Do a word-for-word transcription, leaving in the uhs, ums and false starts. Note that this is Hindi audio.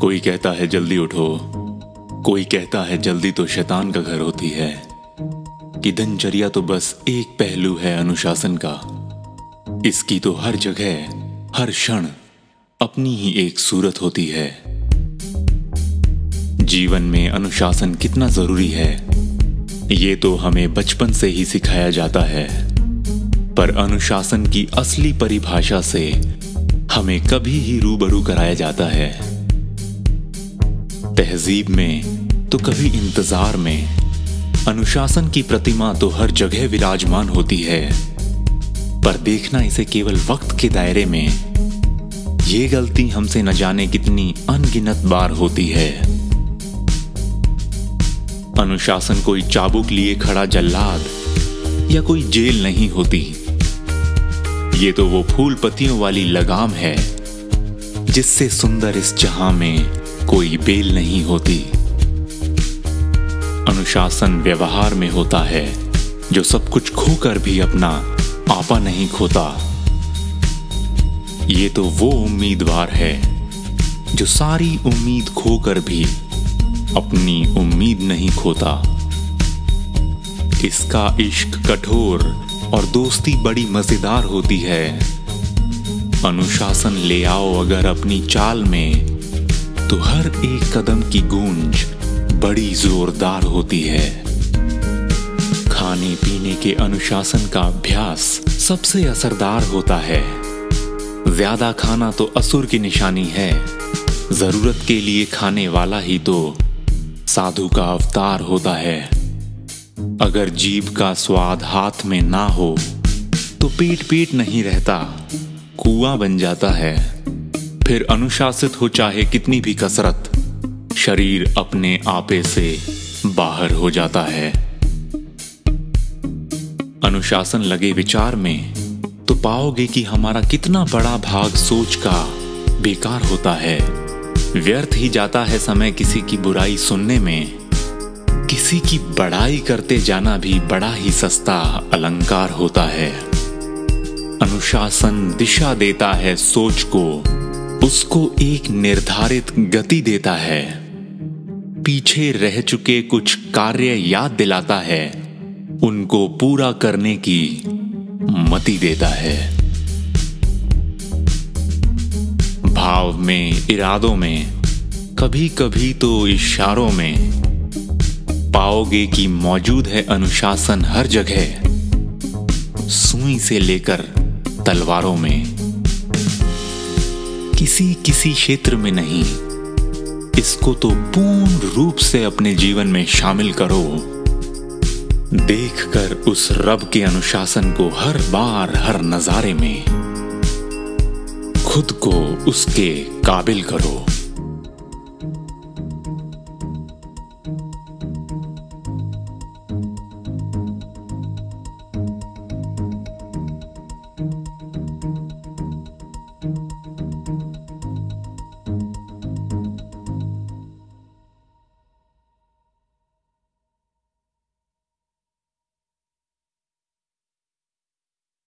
कोई कहता है जल्दी उठो, कोई कहता है जल्दी तो शैतान का घर होती है, कि दिनचर्या तो बस एक पहलू है अनुशासन का। इसकी तो हर जगह, हर क्षण अपनी ही एक सूरत होती है। जीवन में अनुशासन कितना जरूरी है ये तो हमें बचपन से ही सिखाया जाता है, पर अनुशासन की असली परिभाषा से हमें कभी ही रूबरू कराया जाता है। तहजीब में तो कभी इंतजार में अनुशासन की प्रतिमा तो हर जगह विराजमान होती है, पर देखना इसे केवल वक्त के दायरे में, ये गलती हमसे न जाने कितनी अनगिनत बार होती है। अनुशासन कोई चाबुक लिए खड़ा जल्लाद या कोई जेल नहीं होती, ये तो वो फूल पत्तियों वाली लगाम है जिससे सुंदर इस जहां में कोई बेल नहीं होती। अनुशासन व्यवहार में होता है जो सब कुछ खोकर भी अपना आपा नहीं खोता। ये तो वो उम्मीदवार है जो सारी उम्मीद खोकर भी अपनी उम्मीद नहीं खोता। इसका इश्क कठोर और दोस्ती बड़ी मजेदार होती है। अनुशासन ले आओ अगर अपनी चाल में, तो हर एक कदम की गूंज बड़ी जोरदार होती है। खाने पीने के अनुशासन का अभ्यास सबसे असरदार होता है। ज्यादा खाना तो असुर की निशानी है, जरूरत के लिए खाने वाला ही तो साधु का अवतार होता है। अगर जीभ का स्वाद हाथ में ना हो तो पेट पेट नहीं रहता, कुआं बन जाता है। फिर अनुशासित हो चाहे कितनी भी कसरत, शरीर अपने आपे से बाहर हो जाता है। अनुशासन लगे विचार में तो पाओगे कि हमारा कितना बड़ा भाग सोच का बेकार होता है। व्यर्थ ही जाता है समय किसी की बुराई सुनने में, किसी की बड़ाई करते जाना भी बड़ा ही सस्ता अलंकार होता है। अनुशासन दिशा देता है सोच को, उसको एक निर्धारित गति देता है। पीछे रह चुके कुछ कार्य याद दिलाता है, उनको पूरा करने की मति देता है। भाव में, इरादों में, कभी कभी तो इशारों में पाओगे कि मौजूद है अनुशासन हर जगह, सुई से लेकर तलवारों में। किसी किसी क्षेत्र में नहीं, इसको तो पूर्ण रूप से अपने जीवन में शामिल करो। देखकर उस रब के अनुशासन को हर बार, हर नजारे में खुद को उसके काबिल करो।